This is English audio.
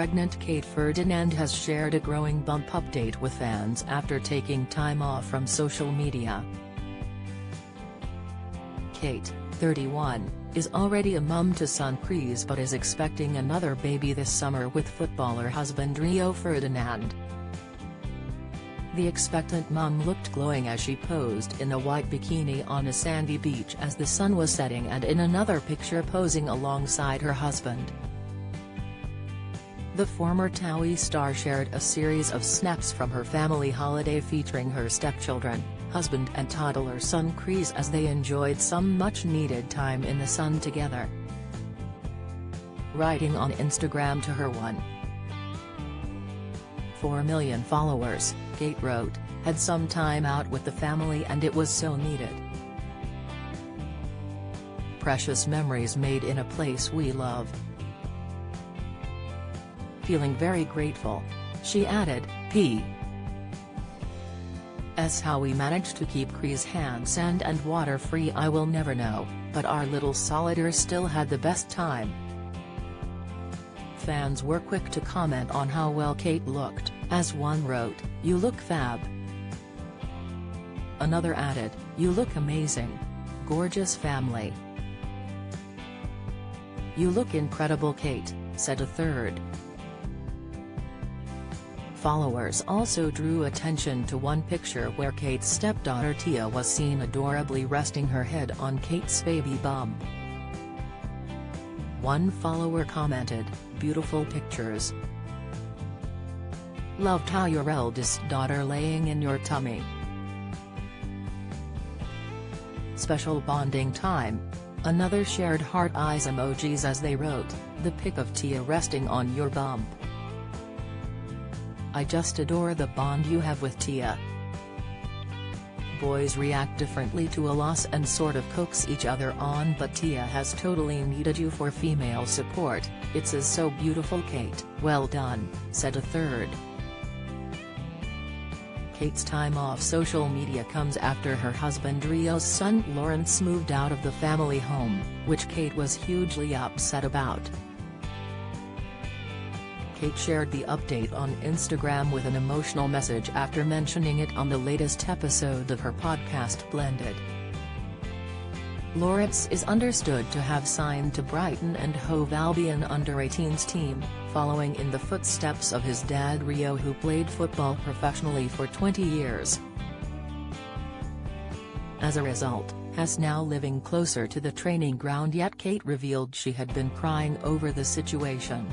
pregnant Kate Ferdinand has shared a growing bump update with fans after taking time off from social media. Kate, 31, is already a mum to son Chris but is expecting another baby this summer with footballer husband Rio Ferdinand. The expectant mum looked glowing as she posed in a white bikini on a sandy beach as the sun was setting, and in another picture posing alongside her husband. The former TOWIE star shared a series of snaps from her family holiday featuring her stepchildren, husband and toddler son Chris, as they enjoyed some much-needed time in the sun together. Writing on Instagram to her 1.4 million followers, Kate wrote, "Had some time out with the family and it was so needed. Precious memories made in a place we love. Feeling very grateful," she added. P.S. How we managed to keep Chris' hands and water free I will never know, but our little solitaire still had the best time." Fans were quick to comment on how well Kate looked, as one wrote, "You look fab." Another added, "You look amazing. Gorgeous family. You look incredible, Kate," said a third. Followers also drew attention to one picture where Kate's stepdaughter Tia was seen adorably resting her head on Kate's baby bump. One follower commented, "Beautiful pictures. Loved how your eldest daughter laying in your tummy. Special bonding time." Another shared heart eyes emojis as they wrote, "The pic of Tia resting on your bump. I just adore the bond you have with Tia." Boys react differently to a loss and sort of coax each other on, but Tia has totally needed you for female support. "It's is so beautiful, Kate. Well done," said a third. Kate's time off social media comes after her husband Rio's son Lawrence moved out of the family home, which Kate was hugely upset about. Kate shared the update on Instagram with an emotional message after mentioning it on the latest episode of her podcast Blended. Lawrence is understood to have signed to Brighton and Hove Albion under-18s team, following in the footsteps of his dad Rio, who played football professionally for 20 years. As a result, has now living closer to the training ground, yet Kate revealed she had been crying over the situation.